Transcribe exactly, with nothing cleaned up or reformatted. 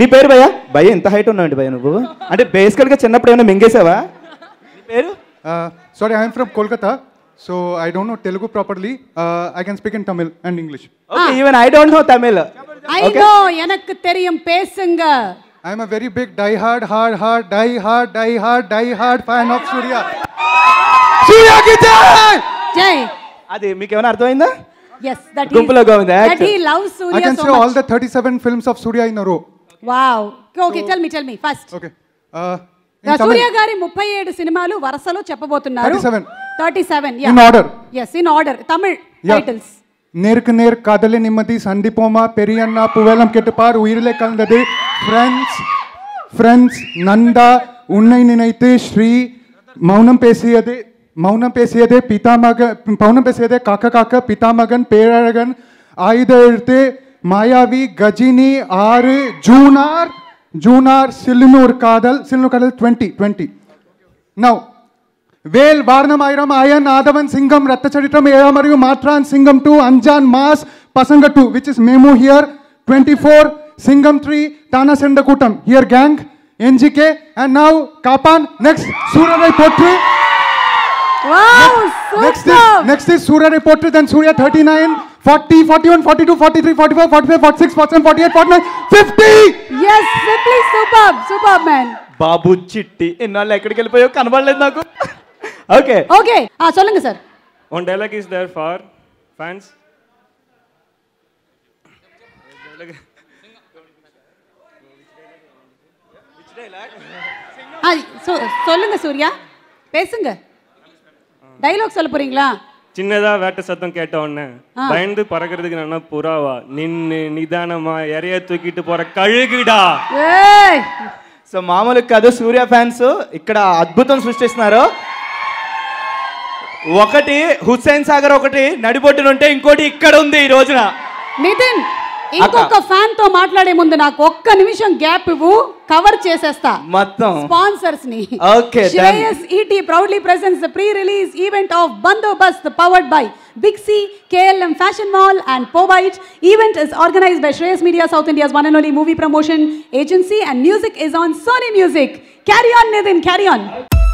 నీ పేరు భయ్యా? భయ్యా ఎంత హైట్ ఉన్నావండి భయ్యా నువ్వు? అంటే బేసికల్గా చిన్నప్పుడు ఏమైనా మింగేసావా? నీ పేరు? Sorry, I'm from Kolkata, so I don't know Telugu properly. I can speak in Tamil and English. Okay, even I don't know Tamil. I know, எனக்கு தெரியும், பேசுங்க. I am a very big die hard hard hard die hard die hard die hard fan of Suriya. Suriya ki jai. Jai. Adi meeku emana artham ayinda? Yes, that is. Gumpulo govinde. That he loves Suriya so much. I can see all the thirty-seven films of Suriya in a row. Wow. Okay, so, tell me, tell me first. Okay. Uh, yeah, Suriya gari thirty-seven cinemalu varasalo cheppabothunaru. thirty-seven. thirty-seven. Yeah. In order. Yes, in order. Tamil yeah. Titles. Nerk nerk kadale nimmadi sandipoma periyanna puvelam kettupar uyirle kalndade friends friends nanda unnai ninaithe shri maunam pesiyade maunam pesiyade pitamaga maunam pesiyade kaka kaka pitamagan peraragan aidairthe mayavi gajini aaru junar junar silnur kadal silnur kadal twenty twenty now వేల్ వారణం ఐరం ఆయన్ ఆదవన్ సింగం రత్త చరిత్రం ఏరా మరియు Maattrraan Singam two Anjaan mass Pasanga two which is memo here twenty four Singam three Thaanaa Serndha Koottam here gang NGK and now Kaappaan next Soorarai Pottru next next is Soorarai Pottru then Suriya thirty nine forty forty one forty two forty three forty four forty five forty six forty seven forty eight forty nine fifty yes simply superb superb man బాబు చిట్టి ఇన్నాళ్ళు ఎక్కడికి వెళ్ళిపోయో కనబడలేదు నాకు. Okay. Okay. Ah, solunga sir. One dialogue is there for fans. Which dialogue? Ah, so solunga Suriya. Pesunga. Dialogue solla poringa. Chinnada vatta satham ketta onne. Bayandu paragaradhukku nanna purava. Ninne nidanama eriya thookittu pora kalugida. Hey. So maamulu kada Suriya fans ikkada adbhutam srushtistunnaru. ఒకటి హుస్సేన్ సాగర్, ఒకటి నడిబొట్టును ఉంటే ఇంకోటి ఇక్కడ ఉంది ఈ రోజున. నితిన్, ఇంకొక fan తో మాట్లాడే ముందు నాకు ఒక్క నిమిషం గ్యాప్ ఇవ్వు, కవర్ చేసేస్తా మొత్తం స్పాన్సర్స్ ని. Okay, Shreyas ET proudly presents the pre release event of Bandobast powered by Big C, K L M Fashion Mall and Pobite. Event is organized by Shreyas Media, South India's one and only movie promotion agency, and music is on Sony Music. Carry on Nitin, carry on.